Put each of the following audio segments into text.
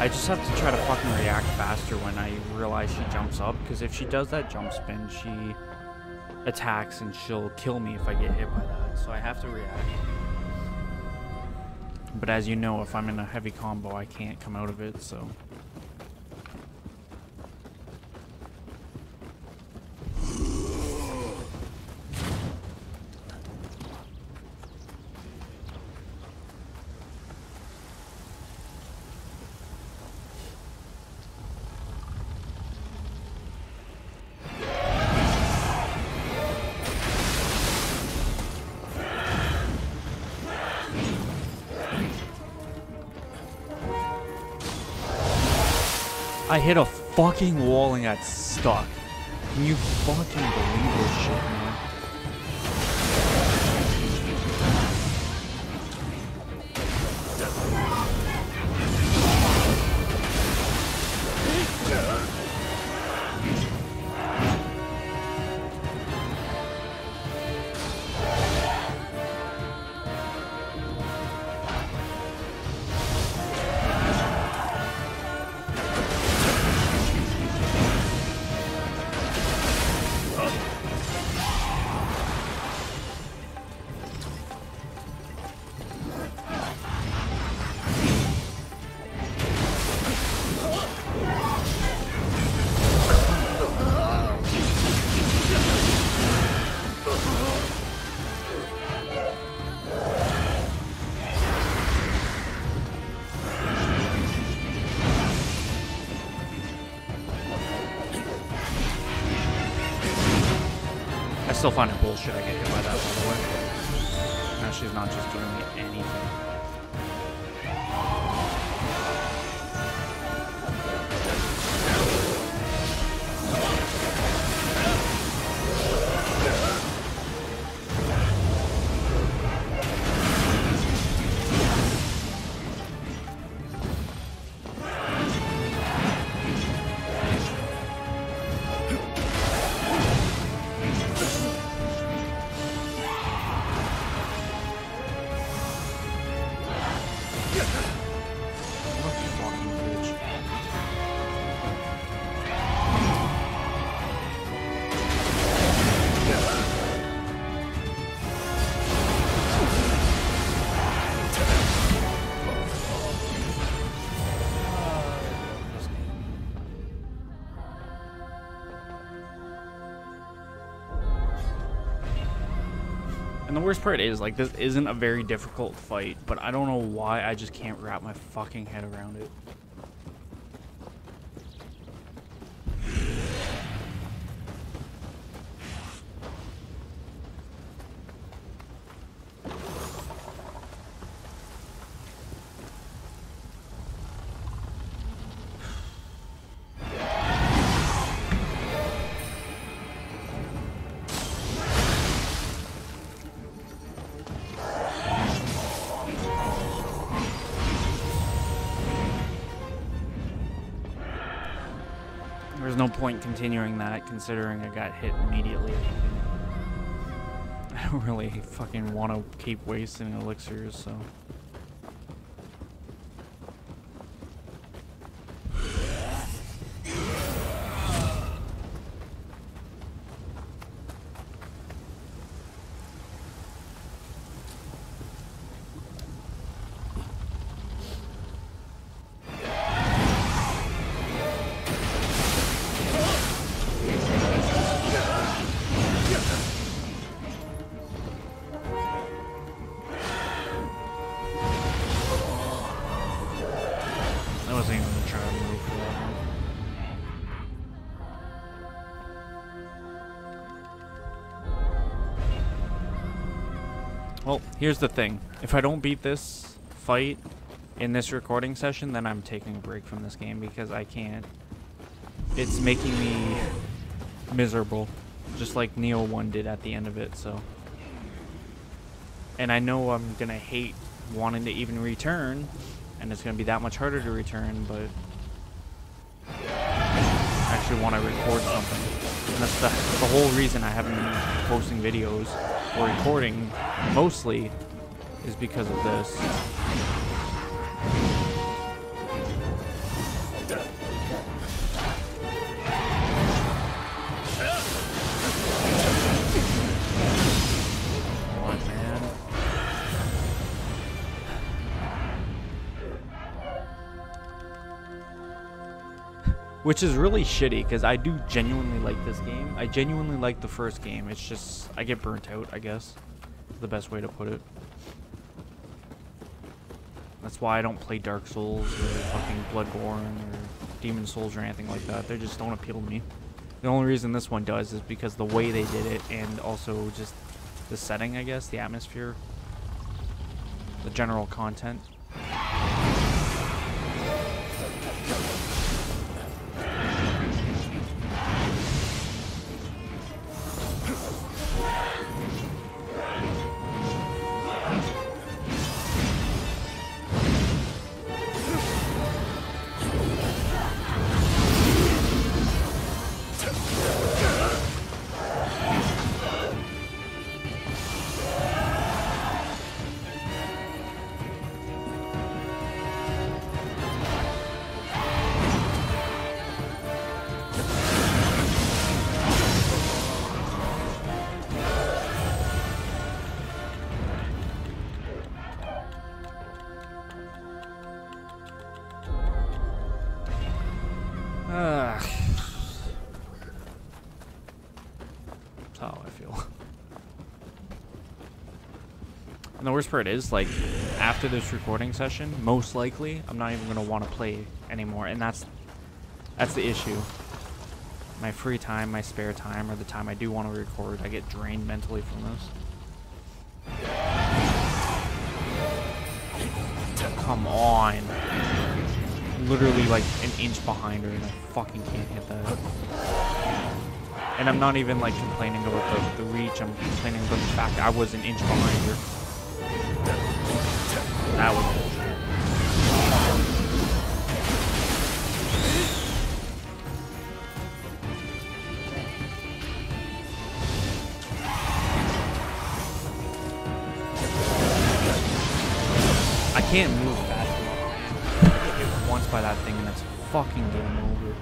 I just have to try to fucking react faster when I realize she jumps up, because if she does that jump spin, she attacks and she'll kill me if I get hit by that, so I have to react. But as you know, if I'm in a heavy combo, I can't come out of it, so... I hit a fucking wall and got stuck. Can you fucking believe this shit, man? I still find it bullshit I get hit by that one. Now she's not just doing anything. The worst part is, like, this isn't a very difficult fight, but I don't know why I just can't wrap my fucking head around it. There's no point continuing that, considering I got hit immediately. I don't really fucking want to keep wasting elixirs, so... Well, here's the thing. If I don't beat this fight in this recording session, then I'm taking a break from this game because I can't. It's making me miserable, just like Neo 1 did at the end of it, so. And I know I'm gonna hate wanting to even return, and it's gonna be that much harder to return, but I actually want to record something. And that's the whole reason I haven't been posting videos or recording, mostly, is because of this. Which is really shitty, because I do genuinely like this game. I genuinely like the first game. It's just, I get burnt out, I guess. Is the best way to put it. That's why I don't play Dark Souls or fucking Bloodborne or Demon's Souls or anything like that. They just don't appeal to me. The only reason this one does is because the way they did it, and also just the setting, I guess, the atmosphere, the general content. The worst part is, like, after this recording session, most likely I'm not even going to want to play anymore, and that's the issue. My free time, my spare time, or the time I do want to record, I get drained mentally from this. Come on. Literally like an inch behind her and I fucking can't hit that. And I'm not even like complaining about the reach, I'm complaining about the fact I was an inch behind her. That was bullshit. I can't move that. I get hit once by that thing and that's fucking game over.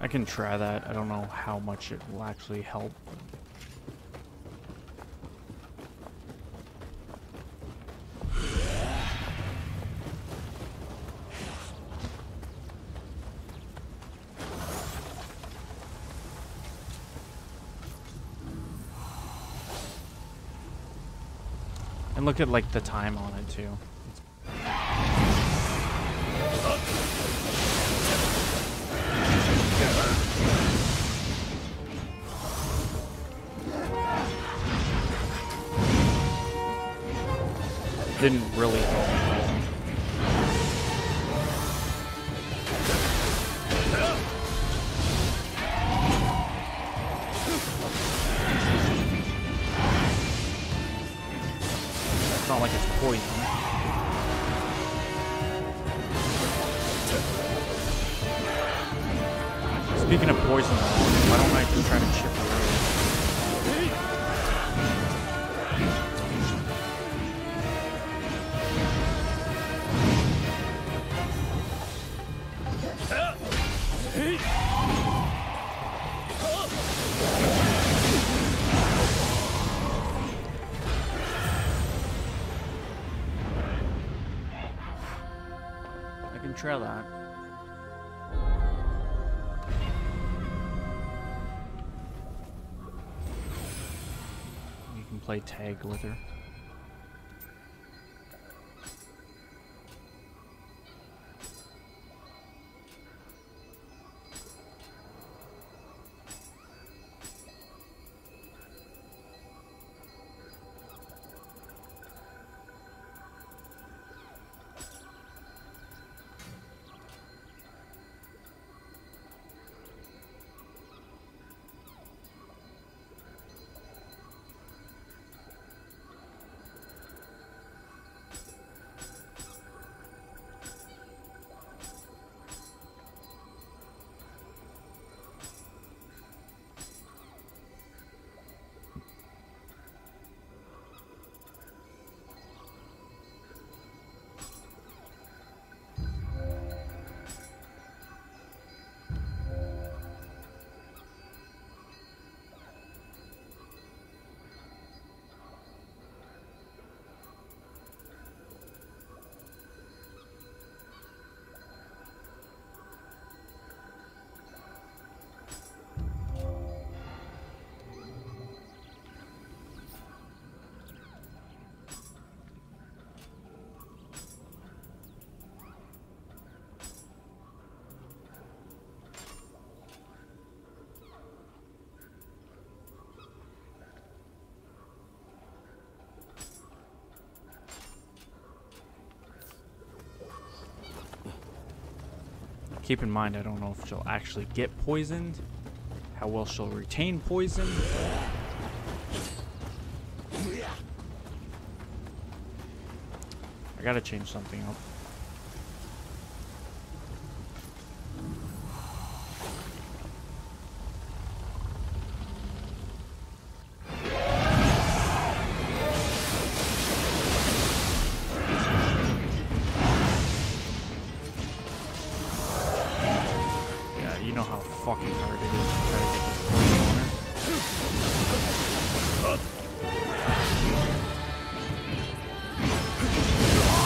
I can try that. I don't know how much it will actually help. And look at like the time on it too. Didn't really help. Speaking of poison, why don't I just try to chip away? I can try that. Play tag with her. Keep in mind, I don't know if she'll actually get poisoned, how well she'll retain poison. I gotta change something up.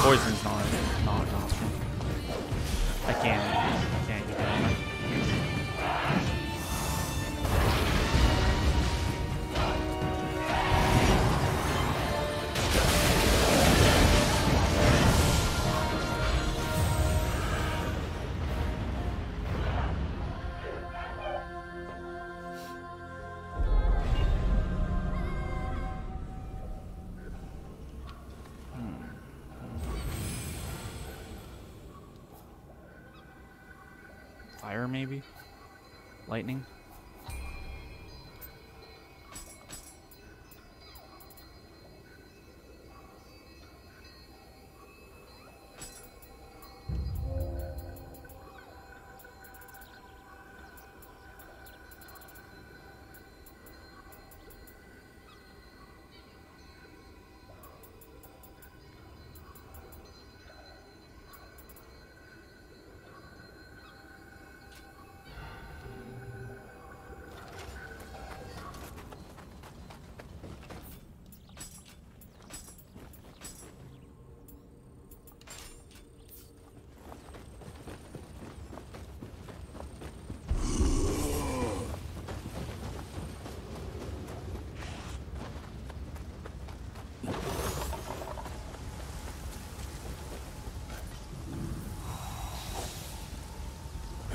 Poison's not an option. I can't get it. Fire, maybe? Lightning?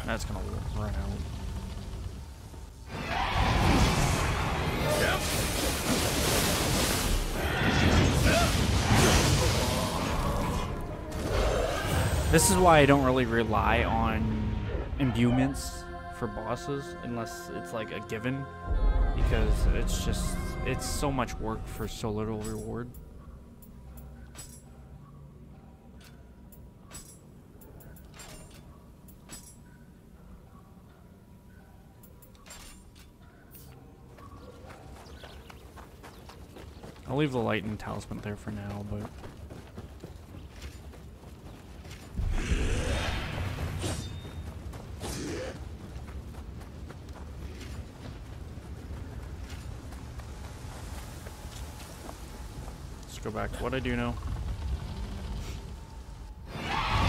That's gonna run out. Yep. This is why I don't really rely on imbuements for bosses unless it's like a given, because it's just, it's so much work for so little reward. I'll leave the light and talisman there for now, but let's go back to what I do know. Yeah.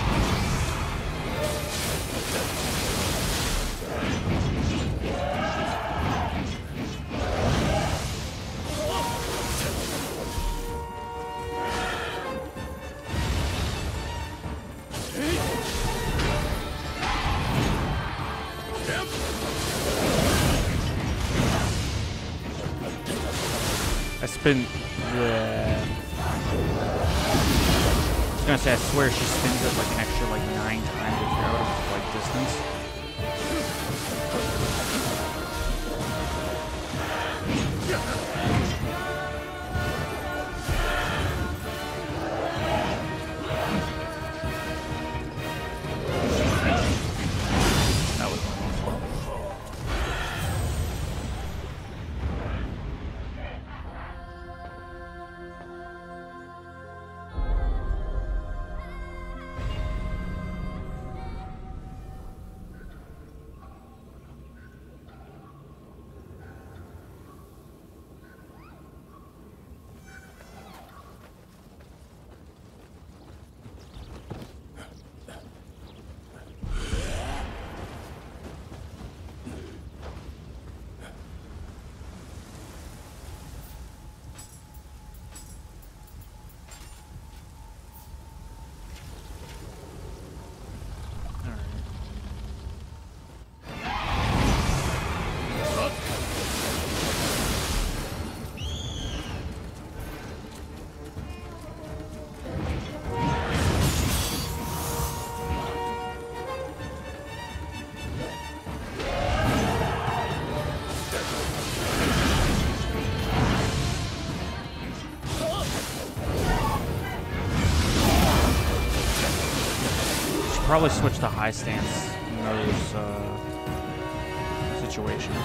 I was gonna say, I swear she spins it like an extra like 9 times if you're out of like distance. Probably switch to high stance in those situations.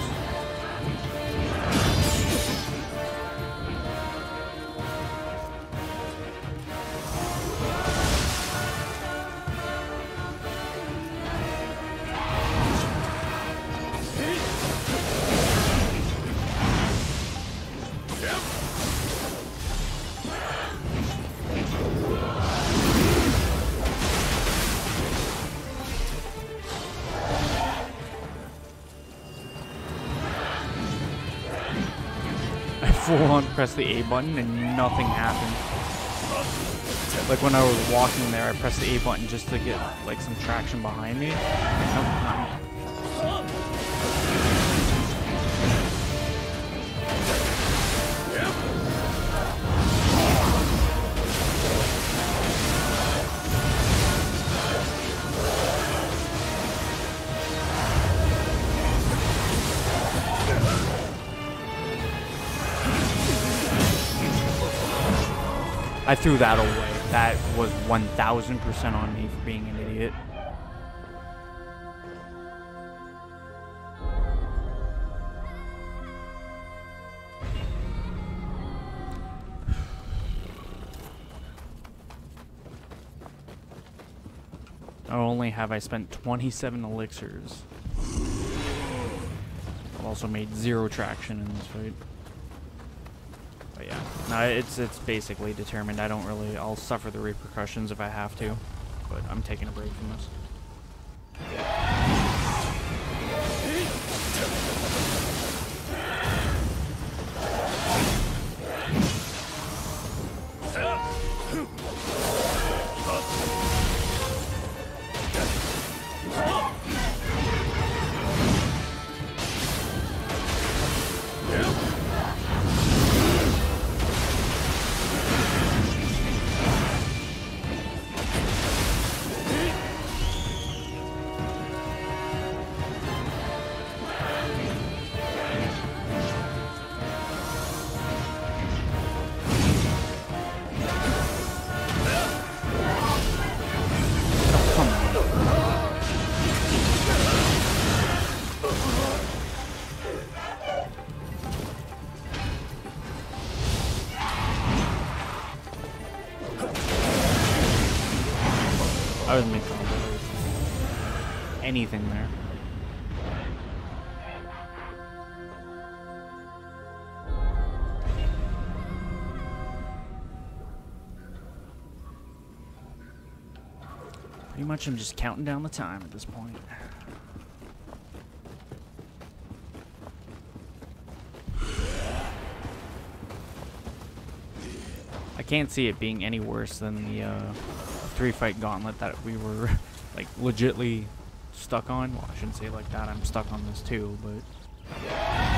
Full-on press the A button and nothing happened. Like when I was walking there, I pressed the A button just to get like some traction behind me. I threw that away. That was 1000% on me for being an idiot. Not only have I spent 27 elixirs, I've also made 0 traction in this fight. But yeah, no, it's basically determined. I don't really, I'll suffer the repercussions if I have to, but I'm taking a break from this. I wasn't making anything there. Pretty much I'm just counting down the time at this point. I can't see it being any worse than the 3-fight gauntlet that we were like legitly stuck on. Well, I shouldn't say it like that, I'm stuck on this too, but...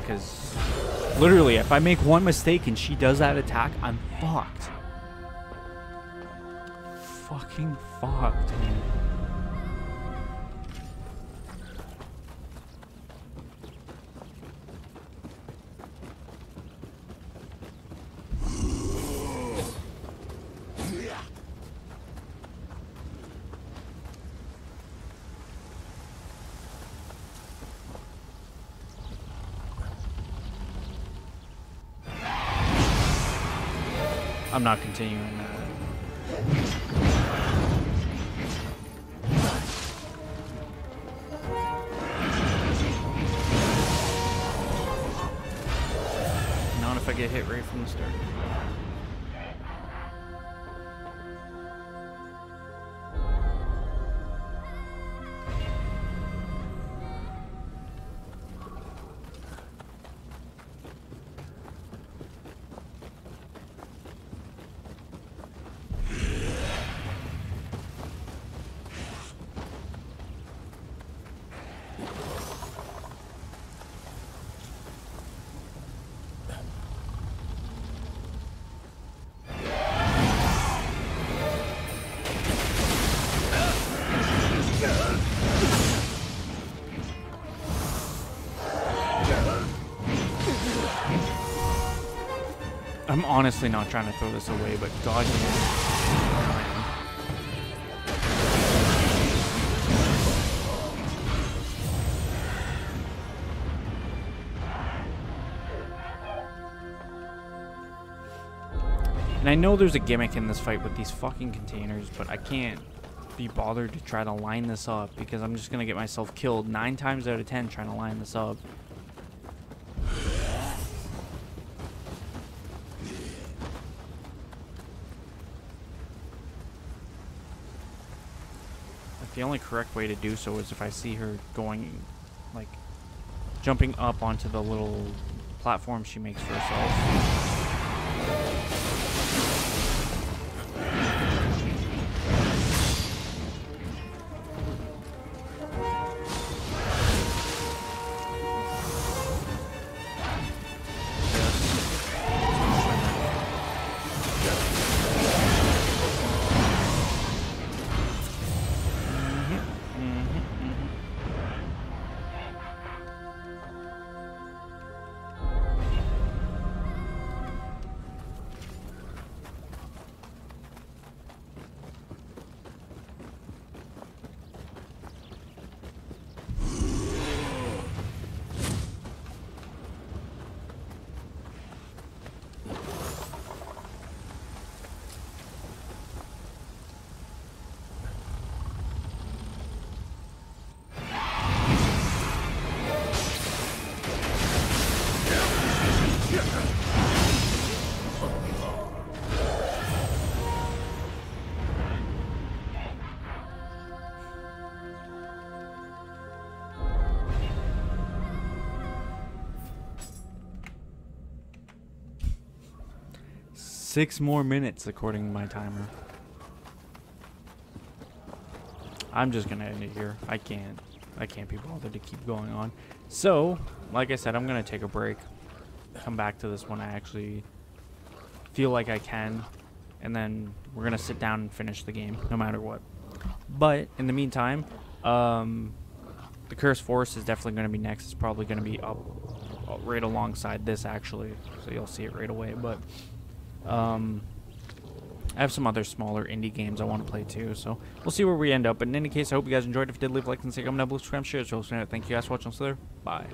Because literally, if I make one mistake and she does that attack, I'm fucked. Fucking fucked, man. I'm not continuing that. Not if I get hit right from the start. I'm honestly not trying to throw this away, but God damn it. And I know there's a gimmick in this fight with these fucking containers, but I can't be bothered to try to line this up because I'm just going to get myself killed 9 times out of 10 trying to line this up. The only correct way to do so is if I see her going, like, jumping up onto the little platform she makes for herself. 6 more minutes according to my timer. I'm just gonna end it here. I can't be bothered to keep going on. So, like I said, I'm gonna take a break, come back to this when I actually feel like I can, and then we're gonna sit down and finish the game no matter what. But in the meantime, the Cursed Forest is definitely gonna be next. It's probably gonna be up right alongside this actually, so you'll see it right away. But I have some other smaller indie games I want to play too, so we'll see where we end up. But in any case, I hope you guys enjoyed. If you did, leave a like and say comment down below, subscribe, share, thank you guys for watching. So there, bye.